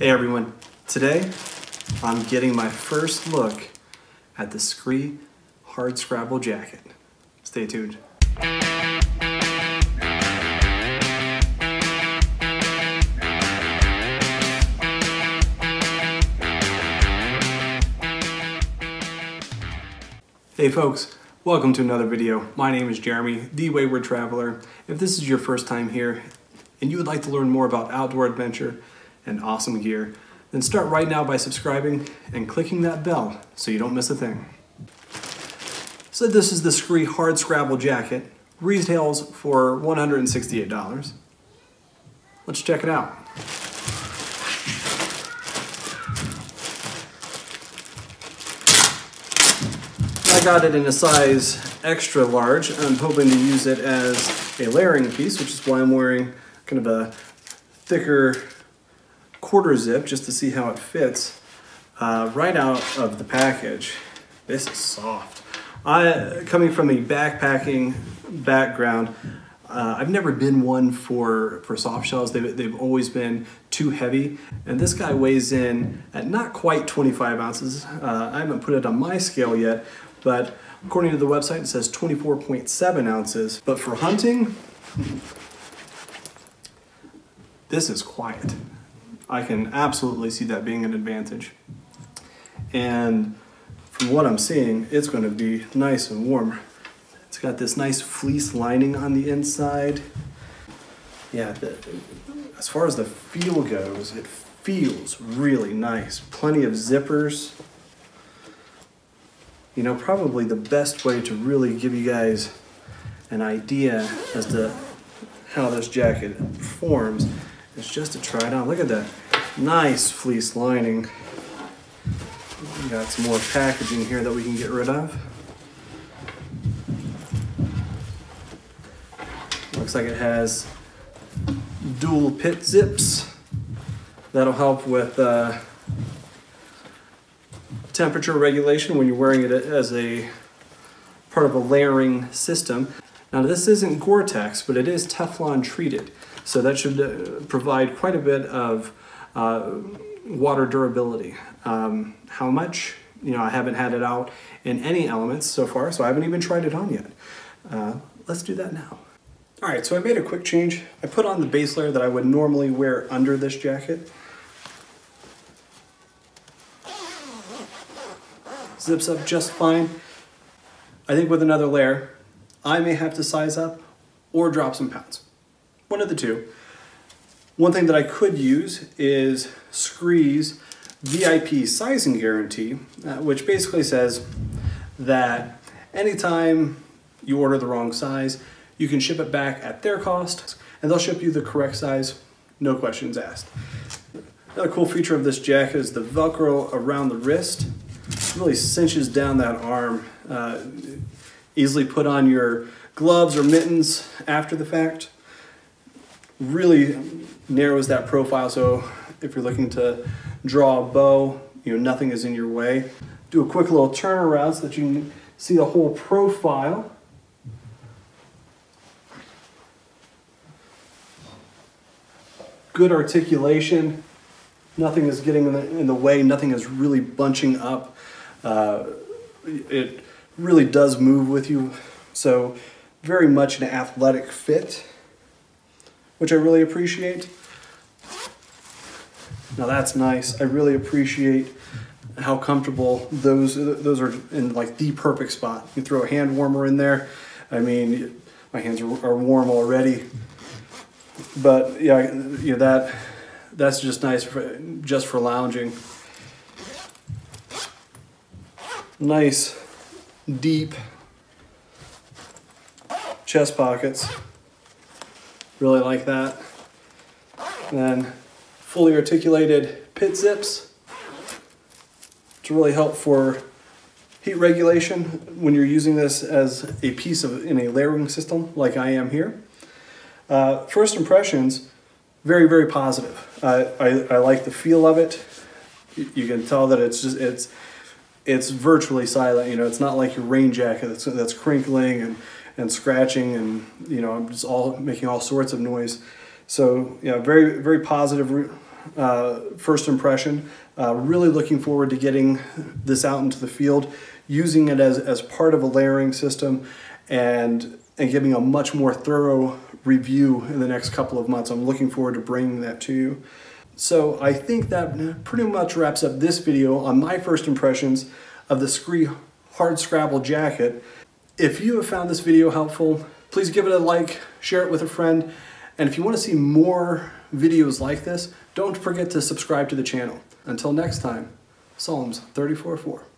Hey everyone, today I'm getting my first look at the Skre Hardscrabble jacket. Stay tuned. Hey folks, welcome to another video. My name is Jeremy, the Wayward Traveler. If this is your first time here and you would like to learn more about outdoor adventure and awesome gear, then start right now by subscribing and clicking that bell so you don't miss a thing. So this is the Skre Hardscrabble jacket. Retails for $168. Let's check it out. I got it in a size extra large. I'm hoping to use it as a layering piece, which is why I'm wearing kind of a thicker quarter zip just to see how it fits right out of the package. This is soft. Coming from a backpacking background, I've never been one for soft shells. They've always been too heavy, and this guy weighs in at not quite 25 ounces. I haven't put it on my scale yet, but according to the website, it says 24.7 ounces. But for hunting, this is quiet. I can absolutely see that being an advantage. And from what I'm seeing, it's going to be nice and warm. It's got this nice fleece lining on the inside. Yeah, as far as the feel goes, it feels really nice. Plenty of zippers. You know, probably the best way to really give you guys an idea as to how this jacket performs is just to try it on. Look at that nice fleece lining. We got some more packaging here that we can get rid of. Looks like it has dual pit zips. That'll help with temperature regulation when you're wearing it as a part of a layering system. Now this isn't Gore-Tex, but it is Teflon treated, so that should provide quite a bit of water durability. How much? You know, I haven't had it out in any elements so far, so I haven't even tried it on yet. Let's do that now. All right, so I made a quick change. I put on the base layer that I would normally wear under this jacket. Zips up just fine. I think with another layer, I may have to size up or drop some pounds. One of the two. One thing that I could use is Skre's VIP Sizing Guarantee, which basically says that anytime you order the wrong size, you can ship it back at their cost, and they'll ship you the correct size, no questions asked. Another cool feature of this jacket is the Velcro around the wrist. It really cinches down that arm. Easily put on your gloves or mittens after the fact. Really narrows that profile, so if you're looking to draw a bow, you know, nothing is in your way. Do a quick little turn around so that you can see the whole profile. Good articulation. Nothing is getting in the way. Nothing is really bunching up. It really does move with you, so very much an athletic fit, which I really appreciate. Now that's nice. I really appreciate how comfortable those are in, like, the perfect spot. You throw a hand warmer in there. I mean, my hands are warm already, but yeah, you know, that's just nice just for lounging. Nice deep chest pockets. Really like that. And then fully articulated pit zips to really help for heat regulation when you're using this as a piece in a layering system like I am here. First impressions, very, very positive. I like the feel of it. You can tell that it's virtually silent. You know, it's not like your rain jacket that's crinkling and scratching and, you know, just all making all sorts of noise. So yeah, very, very positive first impression. Really looking forward to getting this out into the field, using it as part of a layering system, and giving a much more thorough review in the next couple of months. I'm looking forward to bringing that to you. So I think that pretty much wraps up this video on my first impressions of the Skre Hardscrabble jacket. If you have found this video helpful, please give it a like, share it with a friend, and if you want to see more videos like this, don't forget to subscribe to the channel. Until next time, Psalms 34:4.